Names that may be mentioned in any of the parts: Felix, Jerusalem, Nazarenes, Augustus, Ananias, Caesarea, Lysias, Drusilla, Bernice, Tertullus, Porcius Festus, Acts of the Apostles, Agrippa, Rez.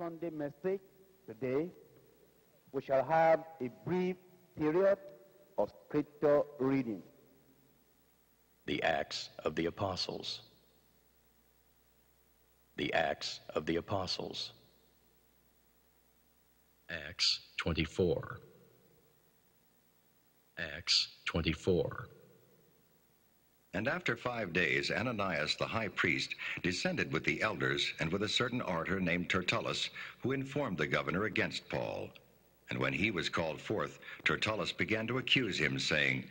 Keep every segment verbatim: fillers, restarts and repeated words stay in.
Sunday message today, we shall have a brief period of scripture reading. The Acts of the Apostles. The Acts of the Apostles. Acts twenty-four. Acts twenty-four. And after five days, Ananias the high priest descended with the elders and with a certain orator named Tertullus, who informed the governor against Paul. And when he was called forth, Tertullus began to accuse him, saying,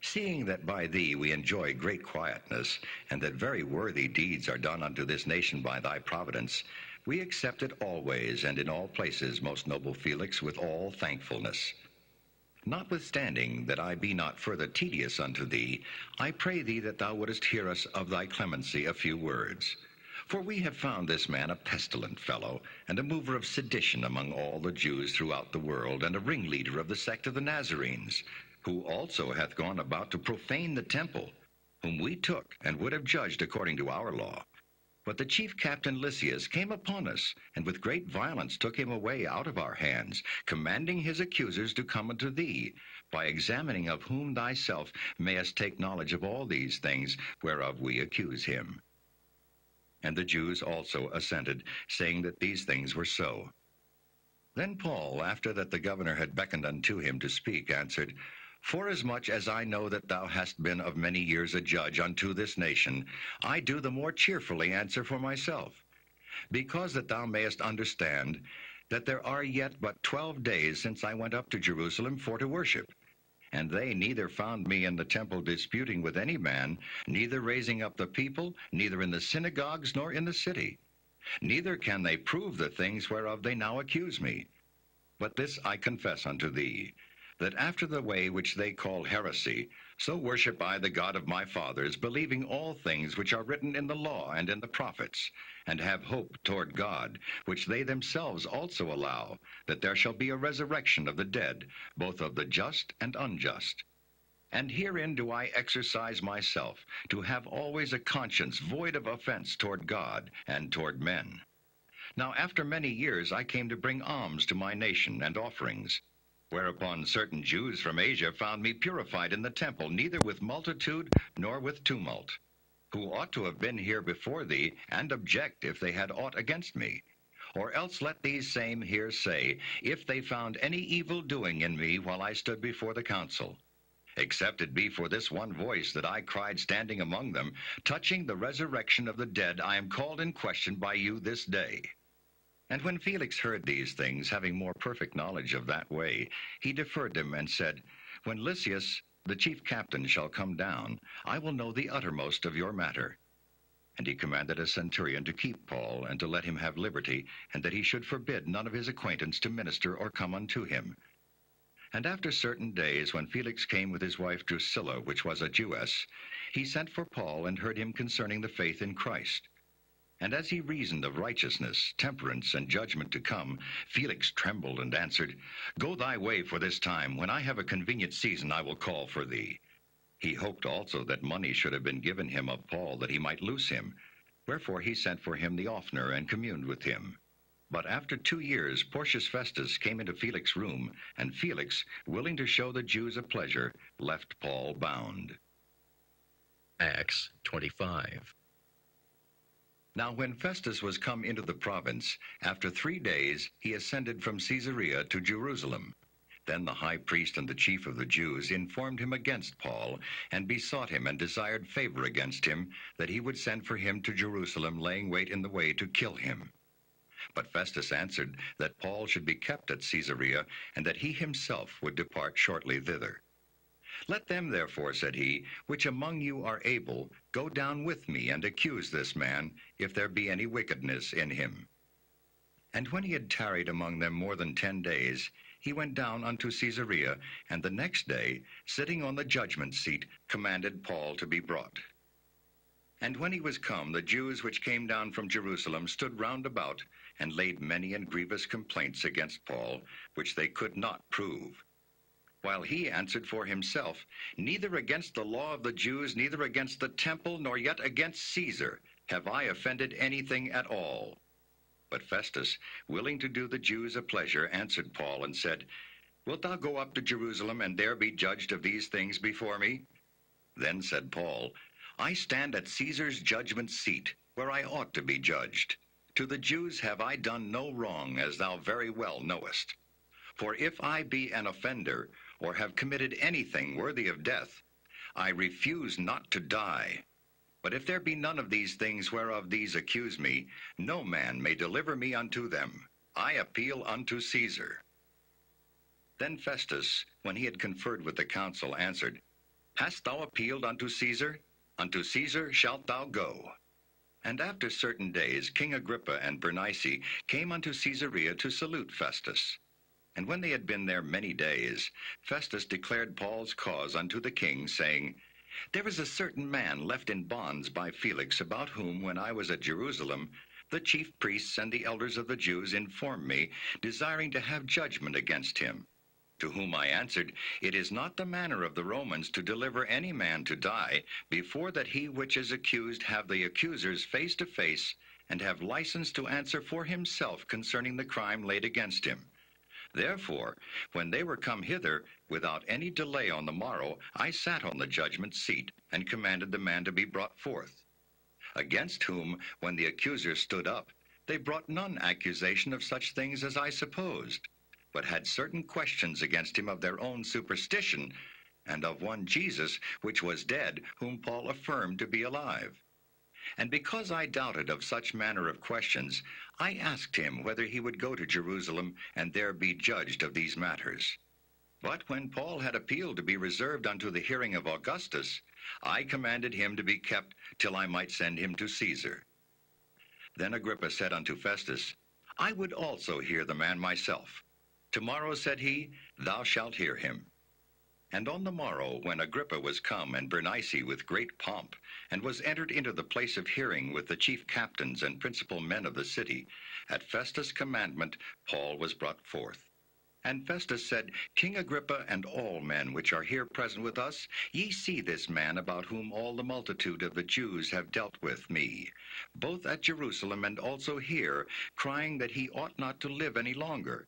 Seeing that by thee we enjoy great quietness, and that very worthy deeds are done unto this nation by thy providence, we accept it always and in all places, most noble Felix, with all thankfulness. Notwithstanding that I be not further tedious unto thee, I pray thee that thou wouldest hear us of thy clemency a few words. For we have found this man a pestilent fellow, and a mover of sedition among all the Jews throughout the world, and a ringleader of the sect of the Nazarenes, who also hath gone about to profane the temple, whom we took and would have judged according to our law. But the chief captain Lysias came upon us, and with great violence took him away out of our hands, commanding his accusers to come unto thee, by examining of whom thyself mayest take knowledge of all these things whereof we accuse him. And the Jews also assented, saying that these things were so. Then Paul, after that the governor had beckoned unto him to speak, answered, Forasmuch as I know that thou hast been of many years a judge unto this nation, I do the more cheerfully answer for myself, because that thou mayest understand that there are yet but twelve days since I went up to Jerusalem for to worship. And they neither found me in the temple disputing with any man, neither raising up the people, neither in the synagogues nor in the city. Neither can they prove the things whereof they now accuse me. But this I confess unto thee, that after the way which they call heresy, so worship I the God of my fathers, believing all things which are written in the law and in the prophets, and have hope toward God, which they themselves also allow, that there shall be a resurrection of the dead, both of the just and unjust. And herein do I exercise myself, to have always a conscience void of offense toward God and toward men. Now after many years I came to bring alms to my nation and offerings. Whereupon certain Jews from Asia found me purified in the temple, neither with multitude nor with tumult, who ought to have been here before thee, and object if they had aught against me. Or else let these same here say, if they found any evil doing in me while I stood before the council. Except it be for this one voice that I cried standing among them, touching the resurrection of the dead, I am called in question by you this day. And when Felix heard these things, having more perfect knowledge of that way, he deferred them and said, When Lysias, the chief captain, shall come down, I will know the uttermost of your matter. And he commanded a centurion to keep Paul, and to let him have liberty, and that he should forbid none of his acquaintance to minister or come unto him. And after certain days, when Felix came with his wife Drusilla, which was a Jewess, he sent for Paul, and heard him concerning the faith in Christ. And as he reasoned of righteousness, temperance, and judgment to come, Felix trembled and answered, Go thy way for this time. When I have a convenient season, I will call for thee. He hoped also that money should have been given him of Paul, that he might loose him. Wherefore he sent for him the oftener, and communed with him. But after two years, Porcius Festus came into Felix's room, and Felix, willing to show the Jews a pleasure, left Paul bound. Acts twenty-five. Now when Festus was come into the province, after three days he ascended from Caesarea to Jerusalem. Then the high priest and the chief of the Jews informed him against Paul, and besought him and desired favor against him, that he would send for him to Jerusalem, laying wait in the way to kill him. But Festus answered that Paul should be kept at Caesarea, and that he himself would depart shortly thither. Let them therefore, said he, which among you are able, go down with me and accuse this man, if there be any wickedness in him. And when he had tarried among them more than ten days, he went down unto Caesarea, and the next day, sitting on the judgment seat, commanded Paul to be brought. And when he was come, the Jews which came down from Jerusalem stood round about, and laid many and grievous complaints against Paul, which they could not prove. While he answered for himself, Neither against the law of the Jews, neither against the temple, nor yet against Caesar, have I offended anything at all. But Festus, willing to do the Jews a pleasure, answered Paul and said, Wilt thou go up to Jerusalem, and there be judged of these things before me? Then said Paul, I stand at Caesar's judgment seat, where I ought to be judged. To the Jews have I done no wrong, as thou very well knowest. For if I be an offender, or have committed anything worthy of death, I refuse not to die. But if there be none of these things whereof these accuse me, no man may deliver me unto them. I appeal unto Caesar. Then Festus, when he had conferred with the council, answered, Hast thou appealed unto Caesar? Unto Caesar shalt thou go. And after certain days King Agrippa and Bernice came unto Caesarea to salute Festus. And when they had been there many days, Festus declared Paul's cause unto the king, saying, There is a certain man left in bonds by Felix, about whom, when I was at Jerusalem, the chief priests and the elders of the Jews informed me, desiring to have judgment against him. To whom I answered, It is not the manner of the Romans to deliver any man to die, before that he which is accused have the accusers face to face, and have license to answer for himself concerning the crime laid against him. Therefore, when they were come hither, without any delay on the morrow, I sat on the judgment seat, and commanded the man to be brought forth. Against whom, when the accusers stood up, they brought none accusation of such things as I supposed, but had certain questions against him of their own superstition, and of one Jesus, which was dead, whom Paul affirmed to be alive. And because I doubted of such manner of questions, I asked him whether he would go to Jerusalem, and there be judged of these matters. But when Paul had appealed to be reserved unto the hearing of Augustus, I commanded him to be kept till I might send him to Caesar. Then Agrippa said unto Festus, I would also hear the man myself. Tomorrow, said he, thou shalt hear him. And on the morrow, when Agrippa was come, and Bernice with great pomp, and was entered into the place of hearing with the chief captains and principal men of the city, at Festus' commandment Paul was brought forth. And Festus said, King Agrippa, and all men which are here present with us, ye see this man, about whom all the multitude of the Jews have dealt with me, both at Jerusalem and also here, crying that he ought not to live any longer.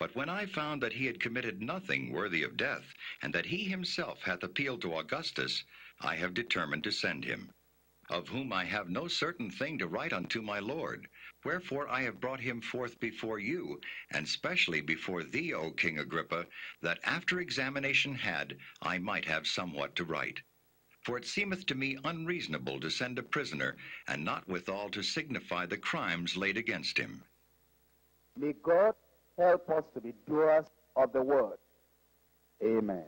But when I found that he had committed nothing worthy of death, and that he himself hath appealed to Augustus, I have determined to send him, of whom I have no certain thing to write unto my lord. Wherefore I have brought him forth before you, and specially before thee, O King Agrippa, that after examination had, I might have somewhat to write. For it seemeth to me unreasonable to send a prisoner, and not withal to signify the crimes laid against him. May God help us to be doers of the word. Amen.